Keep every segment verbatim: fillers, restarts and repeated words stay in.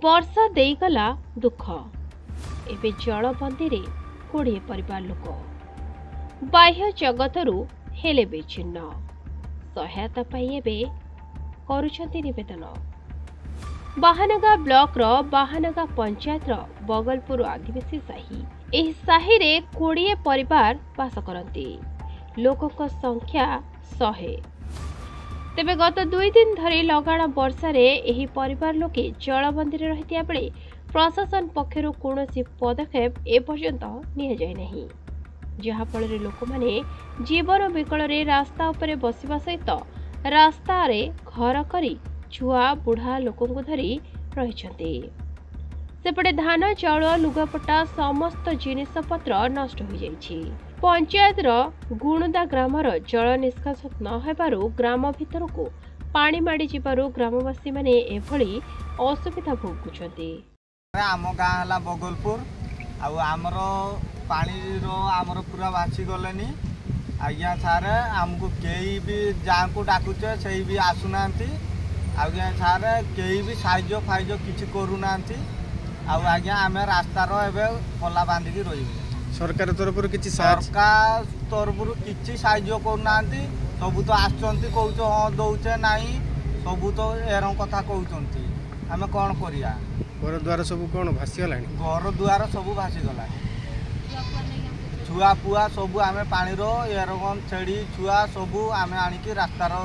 बर्षा देगला दुख एवं जलबंदी रे कोड़े परिवार लोक बाह्य जगत रु हेले बेचिन्न सहायता पाई करुछंती निवेदन। बाहानगा ब्लॉक रो बाहानगा पंचायत रो बगलपुर आदिवासी साही एही साही रे कोड़े परिवार बास करती। लोक को संख्या सौ तेबे गत दुई दिन धरी लगाण वर्षा एही परिवार लोके जलबंदी रही बेले प्रशासन पक्षर कोनोसी पदक्षेप एपर्यंत निया जाय नहि, जहा फल लोक माने जीवन विकल रे रास्ता उपरे बसिबा सहित रास्ता रे घर करी छुआ बुढ़ा लोक धरी रहिछन्ते। सेपटे धान चाउल लुगापटा समस्त जिनिष पत्र नष्ट हो जाइछि। पंचायत रो गुणुदा ग्राम रो जल निष्कासन न हेबारु ग्राम भितर को पानी माड़ी जिबारु ग्रामवासी माने एभली असुविधा भोगुछन्ते। आम गाँ है बगलपुर आमर पानी रो आमर पूरा बासी गले आज्ञा सार आमको कई भी जहाँ डाकुचे से भी आसुना आज्ञा सार कई भी साइज फाइज किसी करूना आज्ञा आम रास्तार एवं फला बांधिकी रही सरकार तरफ कि सरकार तरफ कि साज्य करना सबू तो आसुँच हाँ दौचे ना सबू तो एर कथा कहते आम कौन करा घर द्वार सब कौन भासीगला घर द्वार सब भासीगला छुआ पुआ सब आम पानी एर छेड़ी छुआ सब आम आनिकी रास्तार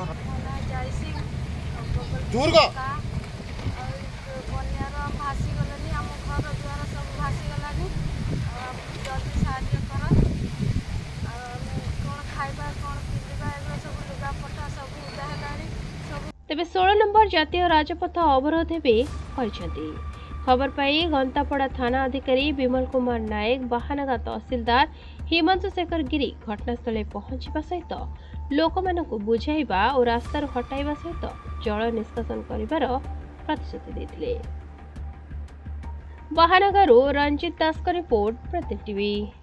तेबे सोलह नंबर जातीय राजपथ अवरोध एवं खबर पाई गंतापड़ा थाना अधिकारी विमल कुमार नायक बाहानगा तहसीलदार हेमंत शेखर गिरि घटनास्थल पहुंचा सहित लोक बुझाइबा और रास्तार हटाइबा सहित जल निष्कासन करिबार प्रतिश्रुति देथिले। बाहानगारू रंजीत दास रिपोर्ट प्रतिदिन टीवी।